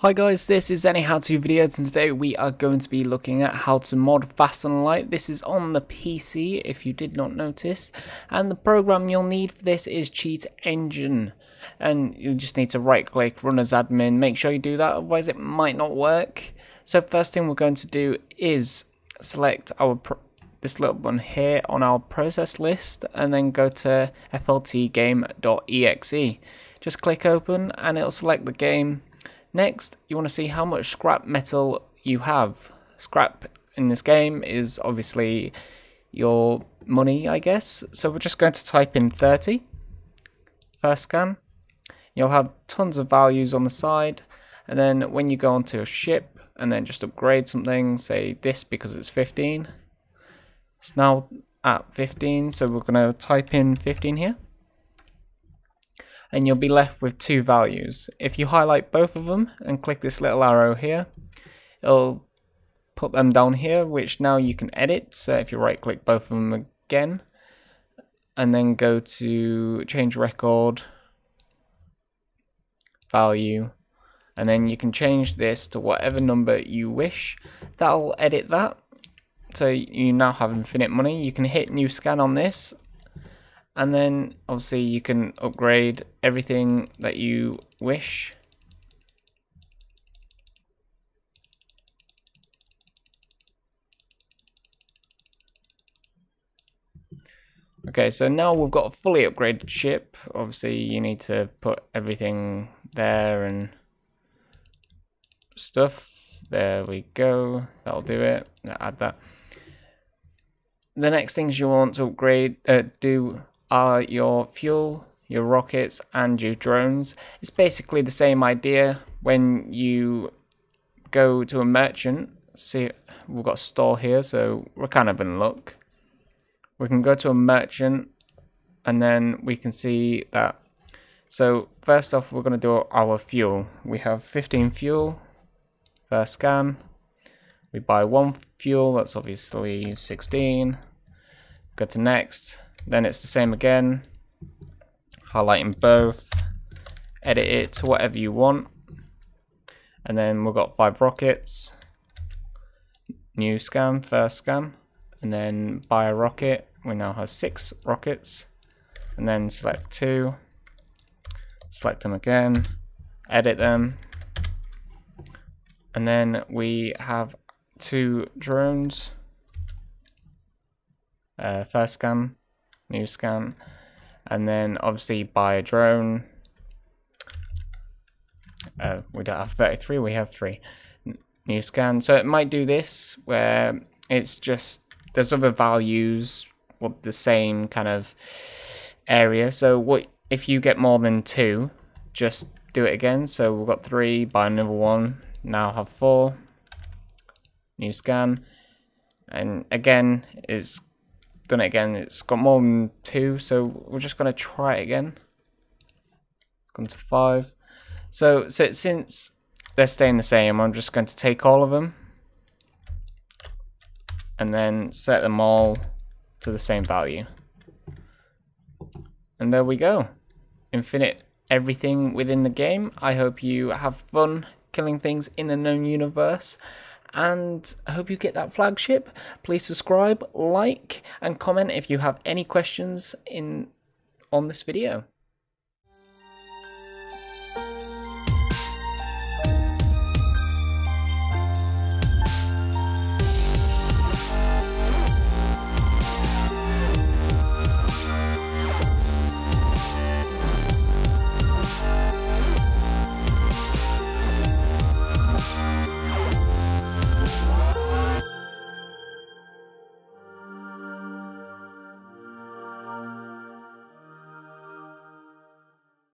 Hi guys, this is a how-to video, and today we are going to be looking at how to mod Fastenlight. This is on the PC if you did not notice, and the program you'll need for this is Cheat Engine, and you just need to right click, run as admin, make sure you do that, otherwise it might not work. So first thing we're going to do is select our this little one here on our process list and then go to fltgame.exe. Just click open and it'll select the game. Next, you want to see how much scrap metal you have. Scrap in this game is obviously your money, I guess. So we're just going to type in 30. First scan. You'll have tons of values on the side. And then when you go onto a ship and then just upgrade something, say this because it's 15. It's now at 15, so we're going to type in 15 here. And you'll be left with two values. If you highlight both of them and click this little arrow here, it'll put them down here, which now you can edit. So if you right click both of them again and then go to change record value, and then you can change this to whatever number you wish. That'll edit that, so you now have infinite money. You can hit new scan on this. And then obviously you can upgrade everything that you wish. Okay, so now we've got a fully upgraded ship. Obviously you need to put everything there and stuff. There we go, that'll do it. Add that. The next things you want to upgrade, are your fuel, your rockets, and your drones. It's basically the same idea. When you go to a merchant, see, we've got a store here, so we're kind of in luck. We can go to a merchant and then we can see that. So first off, we're going to do our fuel. We have 15 fuel. First scan, we buy one fuel, that's obviously 16. Go to next. Then it's the same again, highlighting both, edit it to whatever you want. And then we've got 5 rockets, new scan, first scan, and then buy a rocket. We now have 6 rockets, and then select 2, select them again, edit them. And then we have 2 drones, first scan, new scan, and then obviously buy a drone. We don't have 33, we have 3. New scan. So it might do this where it's just there's other values with the same kind of area. So what if you get more than 2? Just do it again. So we've got 3, buy another one. Now have 4. New scan, and again it's done it again. It's got more than 2, so we're just going to try it again. It's gone to 5. So since they're staying the same, I'm just going to take all of them and then set them all to the same value. And there we go. Infinite everything within the game. I hope you have fun killing things in the known universe. And I hope you get that flagship. Please subscribe, like, and comment if you have any questions on this video.